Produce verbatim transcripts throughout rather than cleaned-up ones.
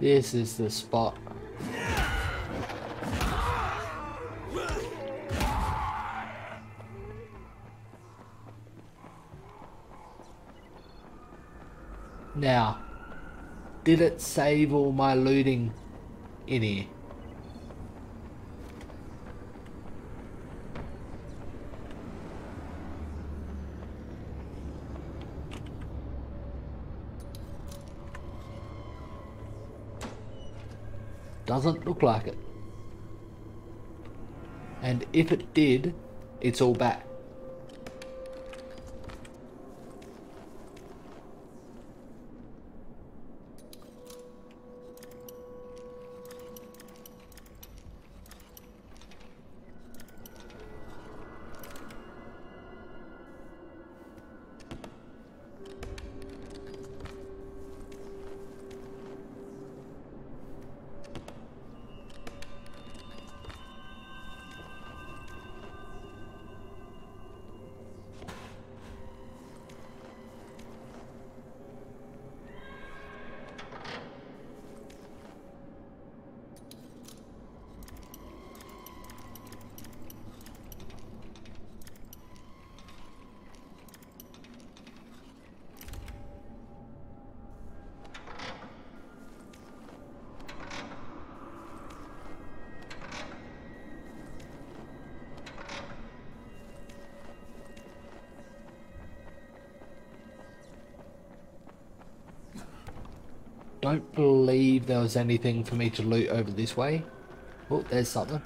This is the spot. Now, did it save all my looting in here? Doesn't look like it. And if it did, it's all back. Don't believe there was anything for me to loot over this way. Oh, there's something.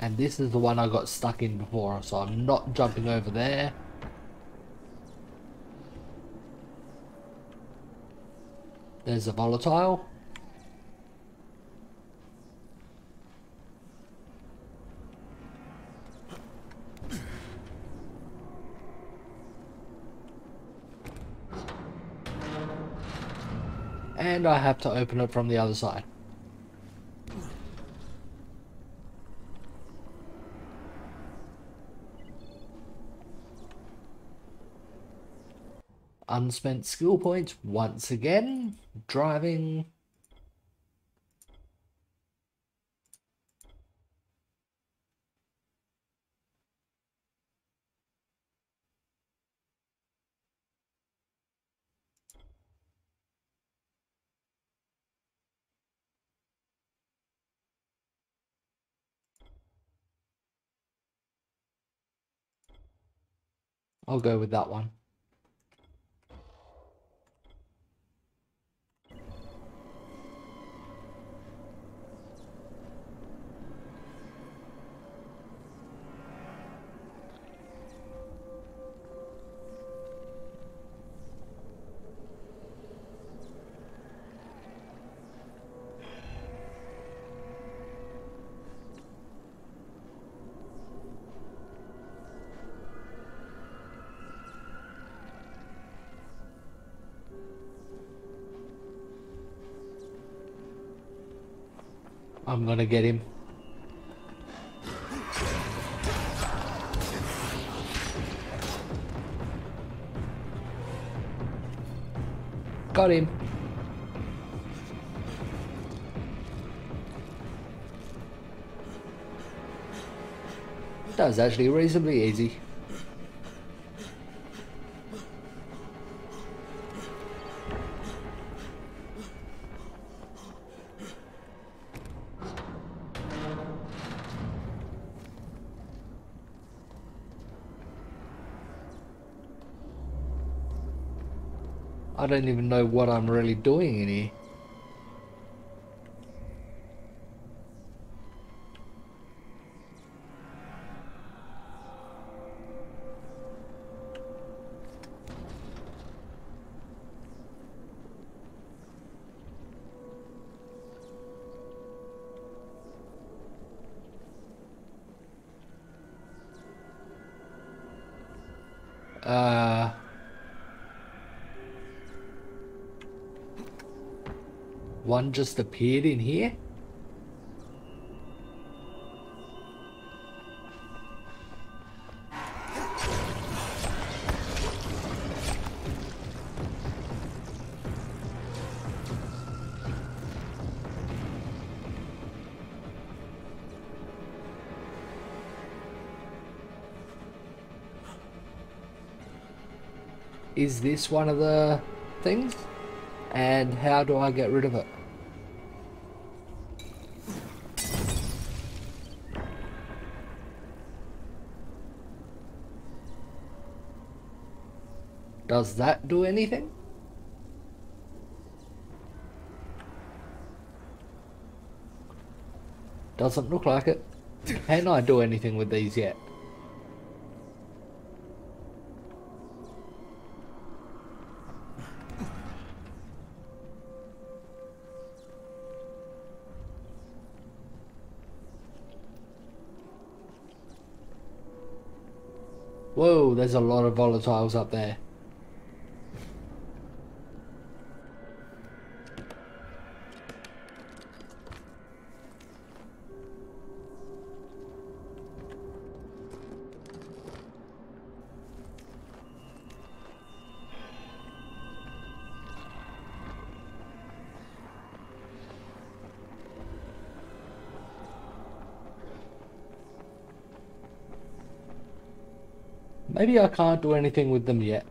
And this is the one I got stuck in before, so I'm not jumping over there. There's a volatile. And I have to open it from the other side. Unspent skill points once again. Driving. I'll go with that one. I'm gonna get him. Got him. That was actually reasonably easy. I don't even know what I'm really doing in here. One just appeared in here? is this one of the things? And how do I get rid of it? Does that do anything? Doesn't look like it. Can I do anything with these yet? Whoa, there's a lot of volatiles up there. Maybe I can't do anything with them yet.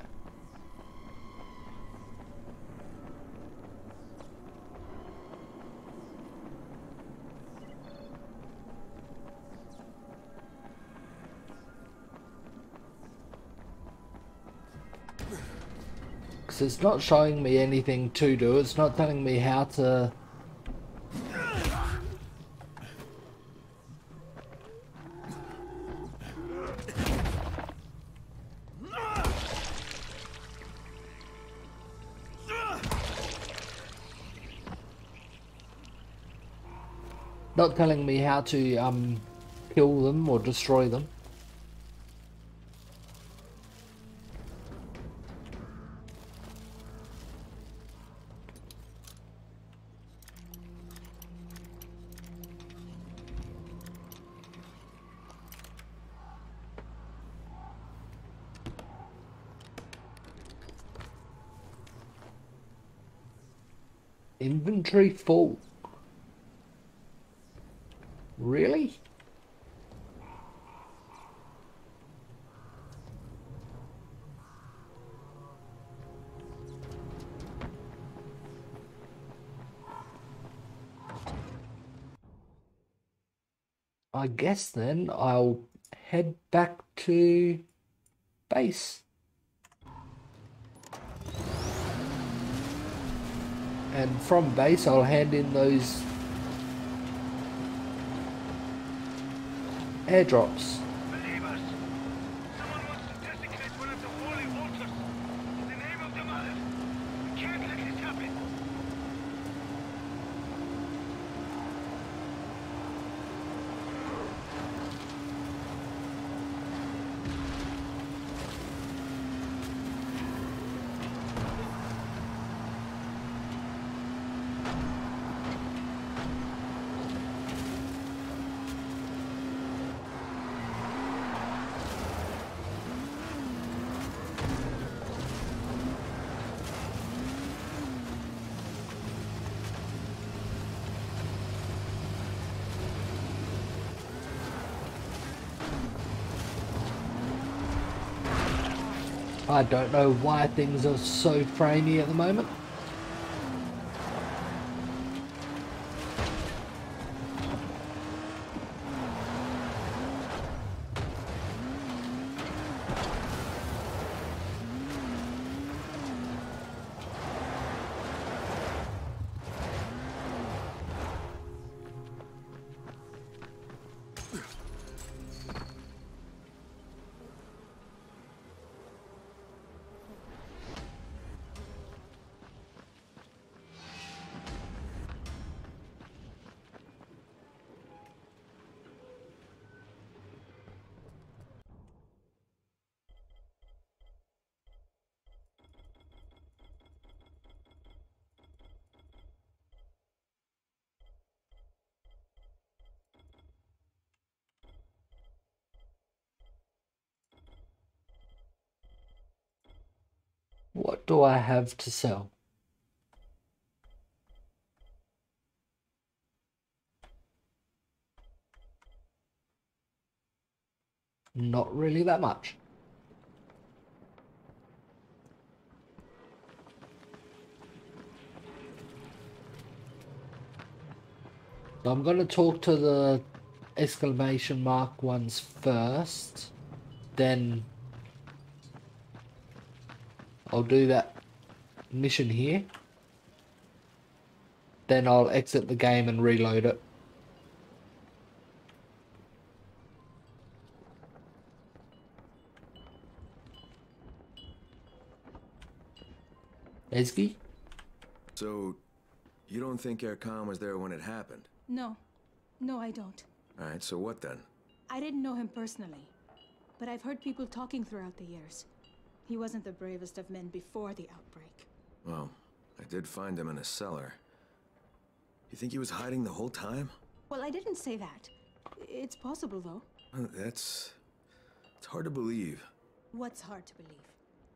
Because it's not showing me anything to do, it's not telling me how to... Not telling me how to um, kill them or destroy them. Inventory full. Really? I guess then I'll head back to base and from base I'll hand in those airdrops. Believers. Someone wants to desecrate one of the holy altars in the name of the mother. We can't let this happen. I don't know why things are so framey at the moment. What do I have to sell? Not really that much. So I'm going to talk to the exclamation mark ones first, then I'll do that mission here, then I'll exit the game and reload it. Ezgi? So, you don't think Aircom was there when it happened? No. No, I don't. Alright, so what then? I didn't know him personally, but I've heard people talking throughout the years. He wasn't the bravest of men before the outbreak. Well, I did find him in a cellar. You think he was hiding the whole time? Well, I didn't say that. It's possible, though. That's... it's hard to believe. What's hard to believe?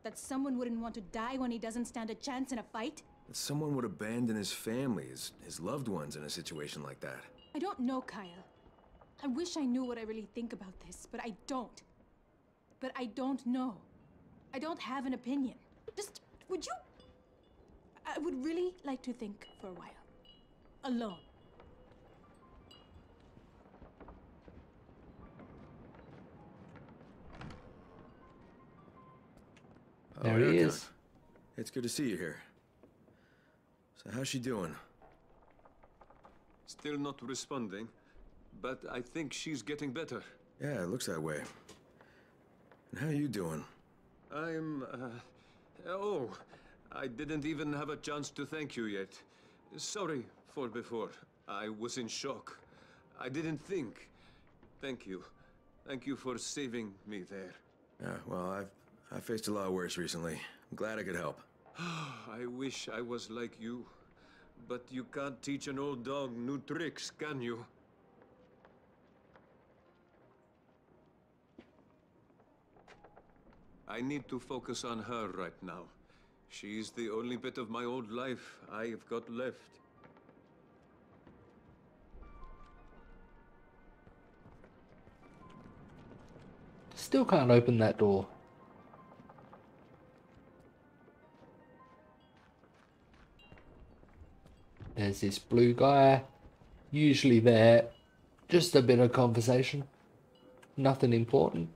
That someone wouldn't want to die when he doesn't stand a chance in a fight? That someone would abandon his family, his, his loved ones in a situation like that. I don't know, Kyle. I wish I knew what I really think about this, but I don't. But I don't know. I don't have an opinion. Just, would you? I would really like to think for a while. Alone. There oh, he is. It's good to see you here. So how's she doing? Still not responding, but I think she's getting better. Yeah, it looks that way. And how are you doing? I'm... Uh, oh, I didn't even have a chance to thank you yet. Sorry for before. I was in shock. I didn't think. Thank you. Thank you for saving me there. Yeah, well, I've... I faced a lot worse recently. I'm glad I could help. I wish I was like you. But you can't teach an old dog new tricks, can you? I need to focus on her right now. She's the only bit of my old life I've got left. Still can't open that door. There's this blue guy, usually there, just a bit of conversation, nothing important.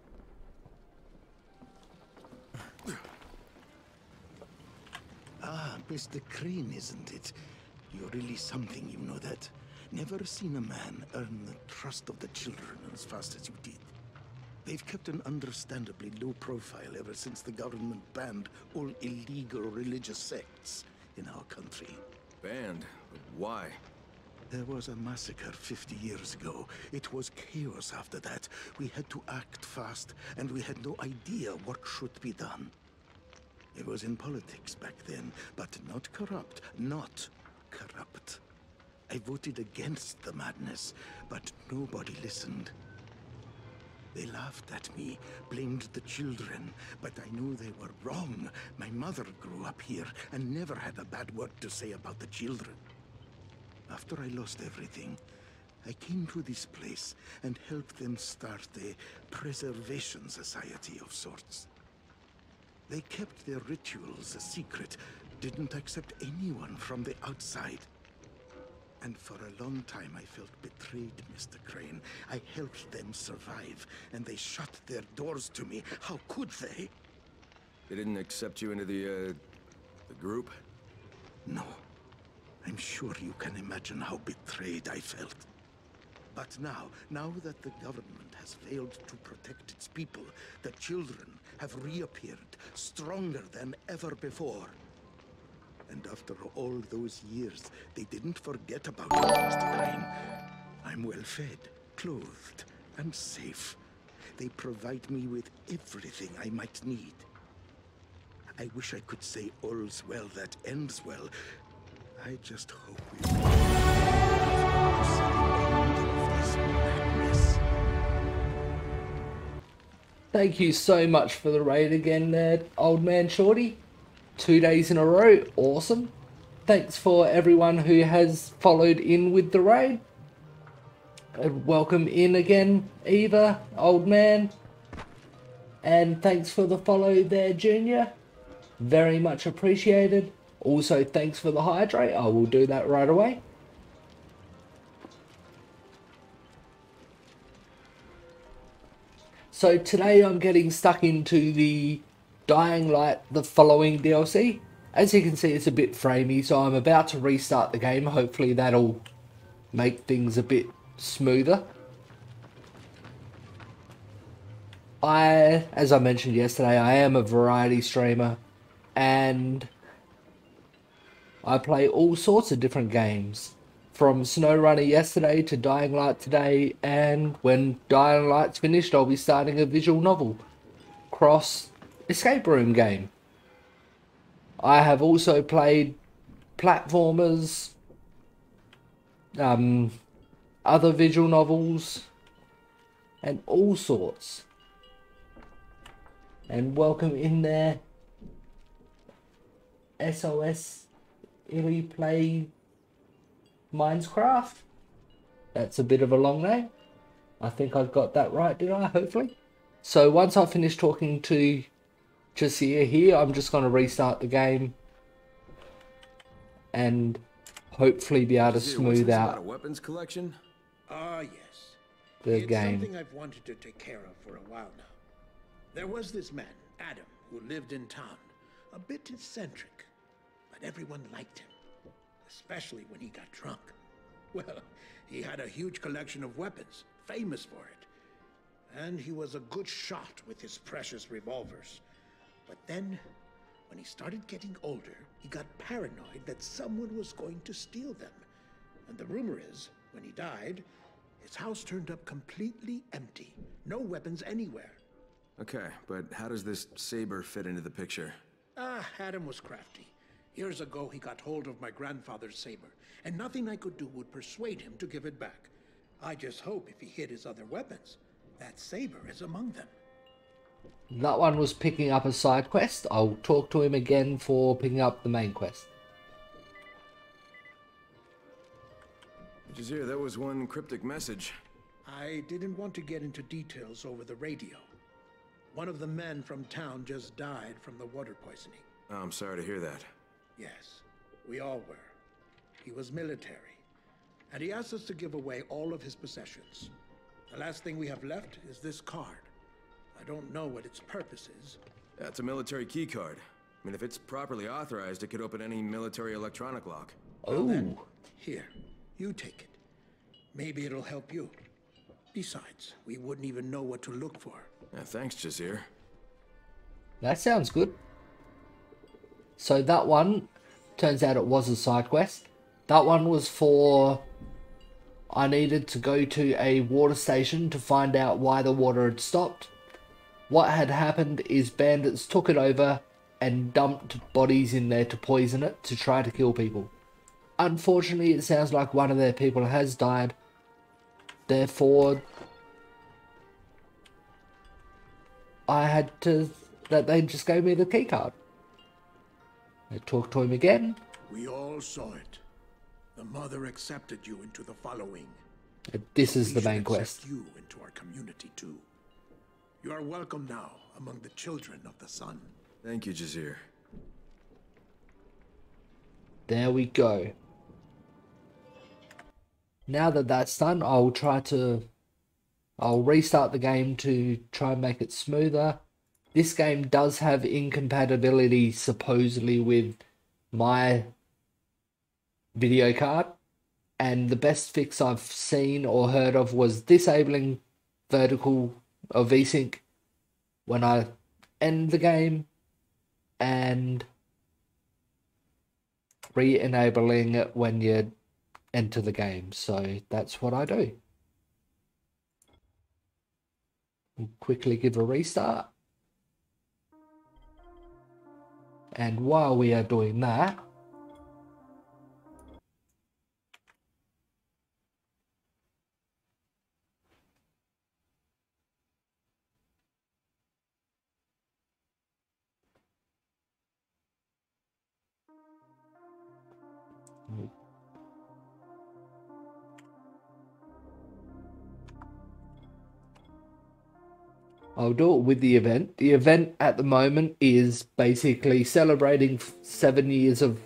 Ah, Mister Crane, isn't it? You're really something, you know that. Never seen a man earn the trust of the children as fast as you did. They've kept an understandably low profile ever since the government banned all illegal religious sects in our country. Banned? Why? There was a massacre fifty years ago. It was chaos after that. We had to act fast, and we had no idea what should be done. It was in politics back then, but not corrupt. Not corrupt. I voted against the madness, but nobody listened. They laughed at me, blamed the children, but I knew they were wrong. My mother grew up here and never had a bad word to say about the children. After I lost everything, I came to this place and helped them start a preservation society of sorts. They kept their rituals a secret, didn't accept anyone from the outside. And for a long time, I felt betrayed, Mister Crane. I helped them survive, and they shut their doors to me. How could they? They didn't accept you into the, uh, the group? No. I'm sure you can imagine how betrayed I felt. But now, now that the government has failed to protect its people, the children have reappeared, stronger than ever before. And after all those years, they didn't forget about you, Mister Crane. I'm well fed, clothed, and safe. They provide me with everything I might need. I wish I could say all's well that ends well. I just hope we will this madness. Thank you so much for the raid again there, old man Shorty. Two days in a row, awesome. Thanks for everyone who has followed in with the raid. Welcome in again, Eva, old man. And thanks for the follow there, Junior. Very much appreciated. Also, thanks for the hydrate. I will do that right away. So today I'm getting stuck into the Dying Light: The Following D L C. As you can see, it's a bit framey, so I'm about to restart the game. Hopefully that'll make things a bit smoother. I, as I mentioned yesterday, I am a variety streamer and I play all sorts of different games, from Snow Runner yesterday to Dying Light today, and when Dying Light's finished I'll be starting a visual novel, Cross Escape Room game. I have also played platformers, um, other visual novels, and all sorts. And welcome in there, S O S Jonesy Plays Minecraft. That's a bit of a long name. I think I've got that right, did I? Hopefully. So once I finish talking to Jasir here, I'm just going to restart the game and hopefully be able to smooth out weapons collection. Ah, yes. The it's game. Something I've wanted to take care of for a while now. There was this man, Adam, who lived in town, a bit eccentric, but everyone liked him, especially when he got drunk. Well, he had a huge collection of weapons, famous for it, and he was a good shot with his precious revolvers. But then, when he started getting older, he got paranoid that someone was going to steal them. And the rumor is, when he died, his house turned up completely empty. No weapons anywhere. Okay, but how does this saber fit into the picture? Ah, Adam was crafty. Years ago, he got hold of my grandfather's saber, and nothing I could do would persuade him to give it back. I just hope if he hid his other weapons, that saber is among them. That one was picking up a side quest. I'll talk to him again for picking up the main quest. Did you hear? There was one cryptic message. I didn't want to get into details over the radio. One of the men from town just died from the water poisoning. Oh, I'm sorry to hear that. Yes, we all were. He was military, and he asked us to give away all of his possessions. The last thing we have left is this card. I don't know what its purpose is. That's a military key card. I mean, if it's properly authorized, it could open any military electronic lock. Oh. Well, then, here, you take it. Maybe it'll help you. Besides, we wouldn't even know what to look for. Yeah, thanks, Jasir. That sounds good. So that one, turns out it was a side quest. That one was for... I needed to go to a water station to find out why the water had stopped. What had happened is bandits took it over and dumped bodies in there to poison it to try to kill people. Unfortunately, it sounds like one of their people has died. Therefore, I had to... that they just gave me the key card. I talked to him again. We all saw it. The mother accepted you into the following. This is the main quest. You into our community too. You are welcome now among the children of the sun. Thank you, Jasir. There we go. Now that that's done, I'll try to... I'll restart the game to try and make it smoother. This game does have incompatibility, supposedly, with my video card. And the best fix I've seen or heard of was disabling vertical... or VSync when I end the game and re-enabling it when you enter the game. So that's what I do. We'll quickly give a restart. And while we are doing that, I'll do it with the event. The event at the moment is basically celebrating seven years of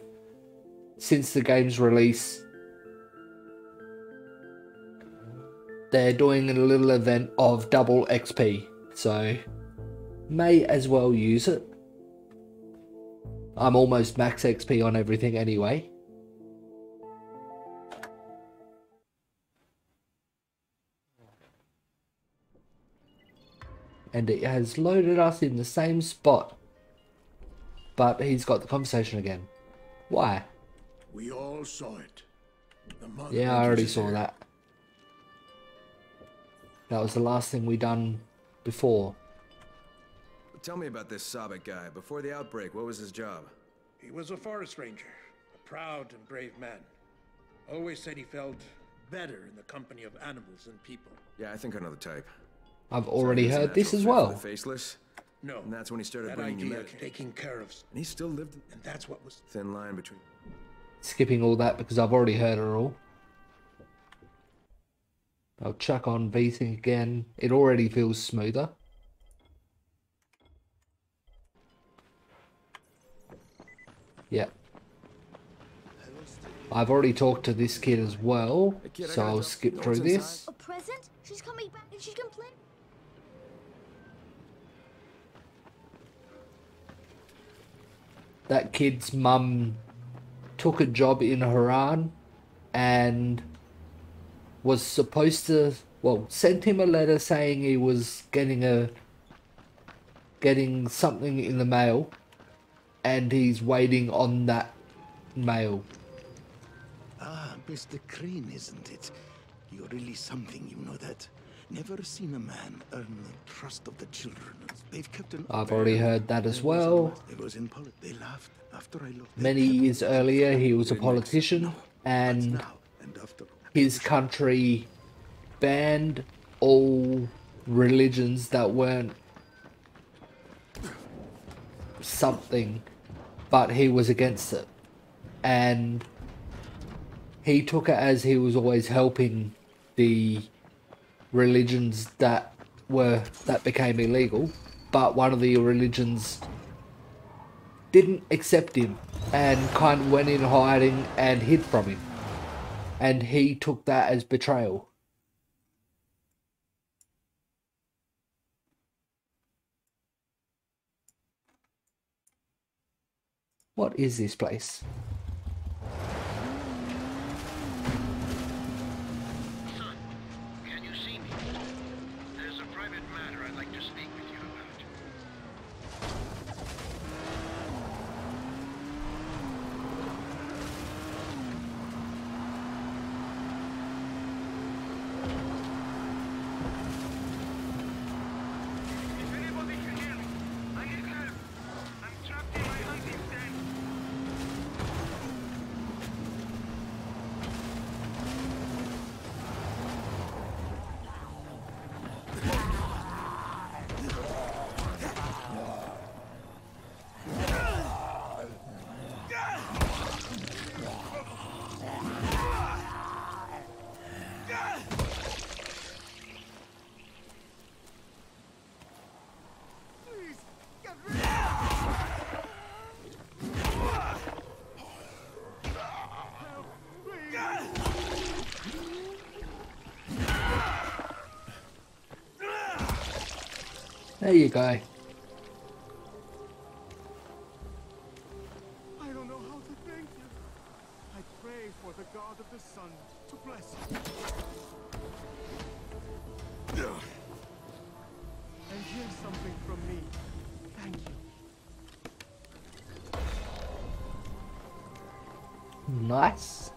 since the game's release. They're doing a little event of double X P. so may as well use it. I'm almost max X P on everything anyway. And it has loaded us in the same spot. But he's got the conversation again. Why? We all saw it. The yeah, I already saw that. That was the last thing we done before. Tell me about this Sabir guy. Before the outbreak, what was his job? He was a forest ranger, a proud and brave man. Always said he felt better in the company of animals than people. Yeah, I think I know the type. I've already heard this as well. Faceless? No. And that's when he started bringing you medication. Taking care of. And he still lived. And that's what was thin line between. Skipping all that because I've already heard it all. I'll chuck on V-Sync again. It already feels smoother. Yeah. I've already talked to this kid as well, so I'll skip through this. A present? She's coming back and she can play. That kid's mum took a job in Harran and was supposed to, well, sent him a letter saying he was getting a getting something in the mail. And he's waiting on that mail. Ah, Mister Crane, isn't it? You're really something, you know that. Never seen a man earn the trust of the children. They've kept an I've already heard that as well. It was in politics. They laughed after I looked. Many years earlier, he was a politician, and his country banned all religions that weren't something. But he was against it, and he took it as he was always helping the religions that were that became illegal. But one of the religions didn't accept him and kind of went in hiding and hid from him, and he took that as betrayal. What is this place? Son, can you see me? There's a private matter I'd like to speak with you about. If anybody can hear me, I need help. I'm trapped in my hunting stand. There you go. I don't know how to thank you. I pray for the God of the sun to bless you. And here's something from me. Thank you. Nice.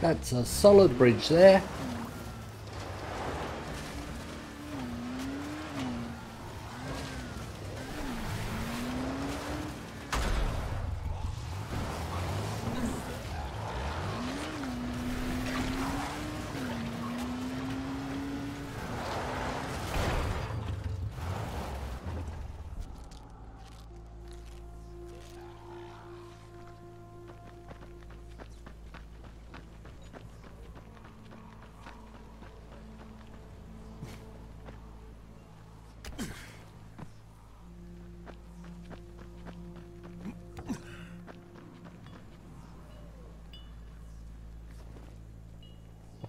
That's a solid bridge there.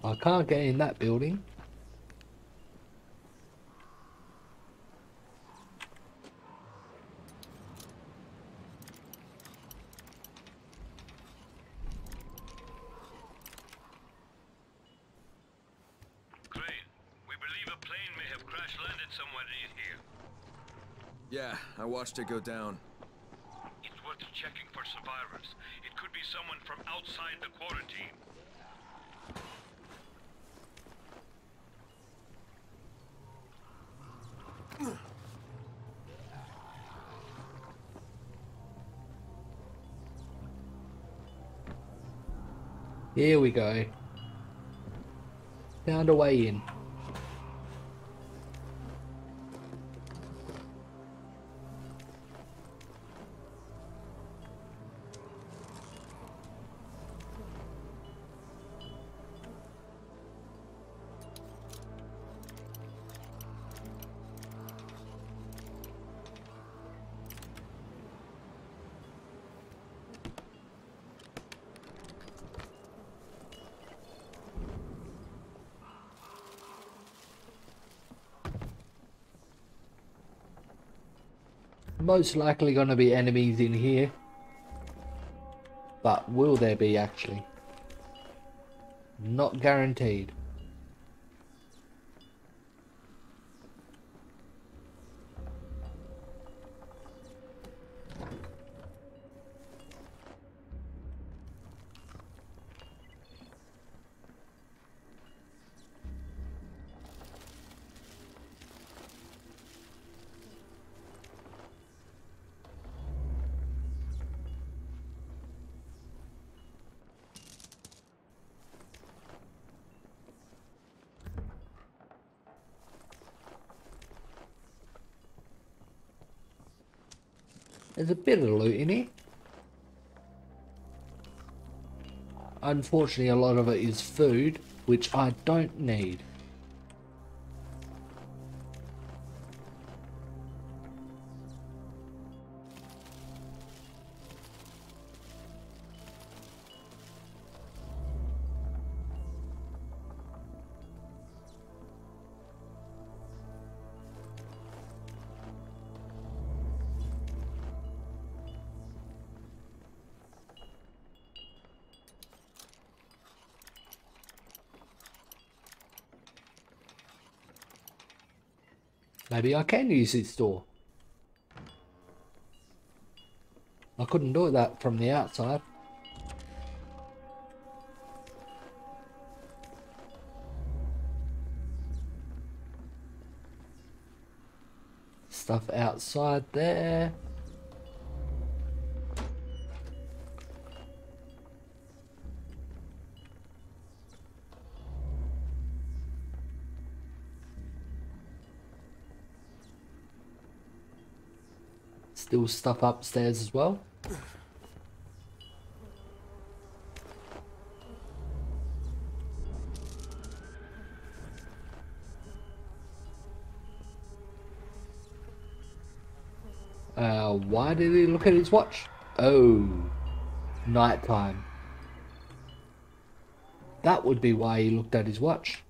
I can't get in that building. Crane, we believe a plane may have crash-landed somewhere in here. Yeah, I watched it go down. It's worth checking for survivors. It could be someone from outside the quarantine. Here we go. Found a way in. Most likely going to be enemies in here, but will there be actually? Not guaranteed. There's a bit of loot in here. Unfortunately, a lot of it is food, which I don't need. Maybe I can use this door. I couldn't do that from the outside. Stuff outside there. Still stuff upstairs as well. Uh, why did he look at his watch? Oh, night time. That would be why he looked at his watch.